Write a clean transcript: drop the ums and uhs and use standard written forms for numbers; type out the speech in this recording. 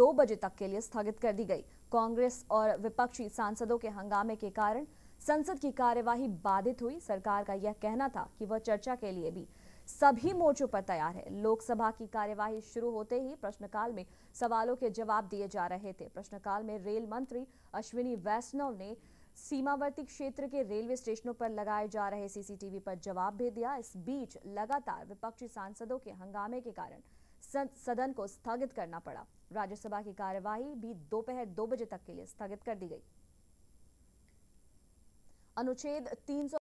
2 बजे तक के लिए स्थगित कर दी गई। कांग्रेस और विपक्षी सांसदों के हंगामे के कारण संसद की कार्यवाही बाधित हुई। सरकार का यह कहना था कि वह चर्चा के लिए भी सभी मोर्चों पर तैयार है। लोकसभा की कार्यवाही शुरू होते ही प्रश्नकाल में सवालों के जवाब दिए जा रहे थे। प्रश्नकाल में रेल मंत्री अश्विनी वैष्णव ने सीमावर्ती क्षेत्र के रेलवे स्टेशनों पर लगाए जा रहे सीसीटीवी पर जवाब भी दिया। इस बीच लगातार विपक्षी सांसदों के हंगामे के कारण सदन को स्थगित करना पड़ा। राज्यसभा की कार्यवाही भी दोपहर 2 बजे तक के लिए स्थगित कर दी गई। अनुच्छेद 300